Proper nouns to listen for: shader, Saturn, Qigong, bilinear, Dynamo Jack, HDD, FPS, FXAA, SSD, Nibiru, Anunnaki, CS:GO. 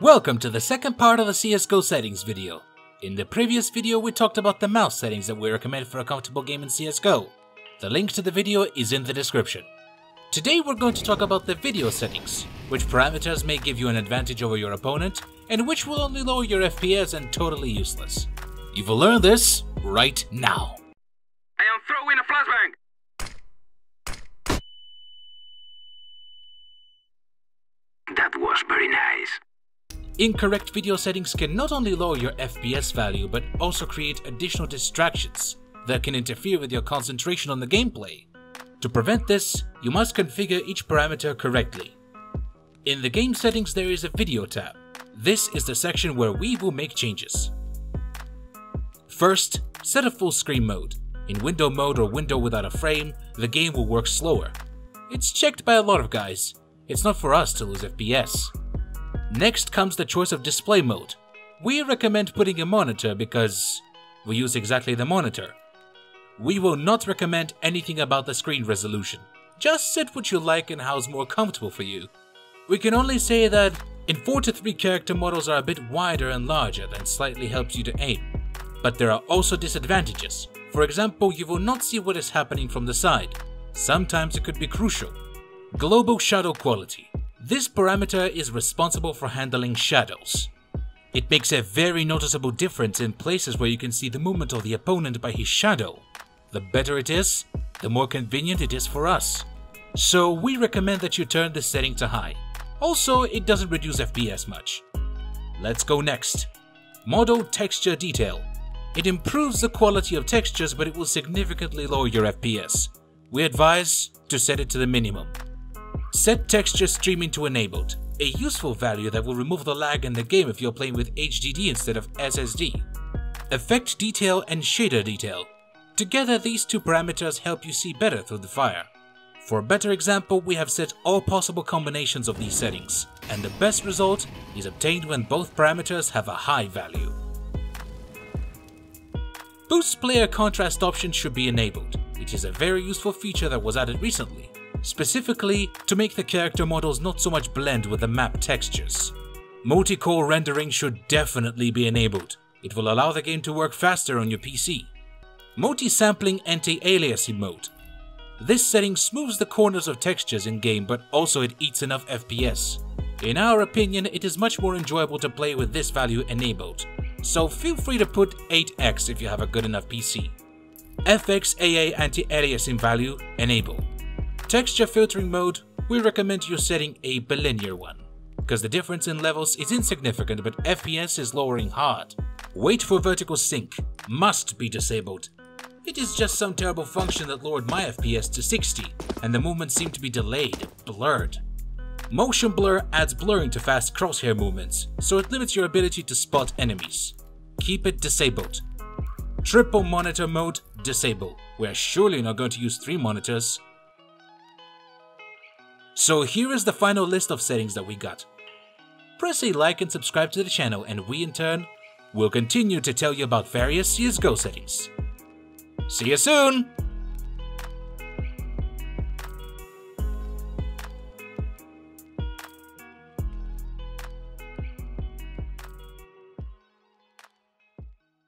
Welcome to the second part of the CSGO settings video. In the previous video we talked about the mouse settings that we recommend for a comfortable game in CSGO. The link to the video is in the description. Today we're going to talk about the video settings, which parameters may give you an advantage over your opponent and which will only lower your FPS and totally useless. You will learn this right now. I am throwing a flashbang! That was very nice. Incorrect video settings can not only lower your FPS value but also create additional distractions that can interfere with your concentration on the gameplay. To prevent this, you must configure each parameter correctly. In the game settings there is a video tab. This is the section where we will make changes. First, set a full screen mode. In window mode or window without a frame, the game will work slower. It's checked by a lot of guys. It's not for us to lose FPS. Next comes the choice of display mode. We recommend putting a monitor because we use exactly the monitor. We will not recommend anything about the screen resolution. Just set what you like and how's more comfortable for you. We can only say that in 4:3 character models are a bit wider and larger than slightly helps you to aim. But there are also disadvantages. For example, you will not see what is happening from the side. Sometimes it could be crucial. Global shadow quality. This parameter is responsible for handling shadows. It makes a very noticeable difference in places where you can see the movement of the opponent by his shadow. The better it is, the more convenient it is for us. So we recommend that you turn this setting to high. Also, it doesn't reduce FPS much. Let's go next. Model texture detail. It improves the quality of textures, but it will significantly lower your FPS. We advise to set it to the minimum. Set texture streaming to enabled, a useful value that will remove the lag in the game if you're playing with HDD instead of SSD. Effect detail and shader detail. Together these two parameters help you see better through the fire. For a better example, we have set all possible combinations of these settings, and the best result is obtained when both parameters have a high value. Boost player contrast option should be enabled. It is a very useful feature that was added recently, specifically to make the character models not so much blend with the map textures. Multi-core rendering should definitely be enabled. It will allow the game to work faster on your PC. Multi-sampling anti-aliasing mode. This setting smooths the corners of textures in game, but also it eats enough FPS. In our opinion, it is much more enjoyable to play with this value enabled, so feel free to put 8x if you have a good enough PC. FXAA anti-aliasing value enable. Texture filtering mode, we recommend you setting a bilinear one, because the difference in levels is insignificant but FPS is lowering hard. Wait for vertical sync, must be disabled. It is just some terrible function that lowered my FPS to 60 and the movements seem to be delayed, blurred. Motion blur adds blurring to fast crosshair movements, so it limits your ability to spot enemies. Keep it disabled. Triple monitor mode, disable. We are surely not going to use 3 monitors. So here is the final list of settings that we got. Press a like and subscribe to the channel, and we in turn will continue to tell you about various CSGO settings. See you soon!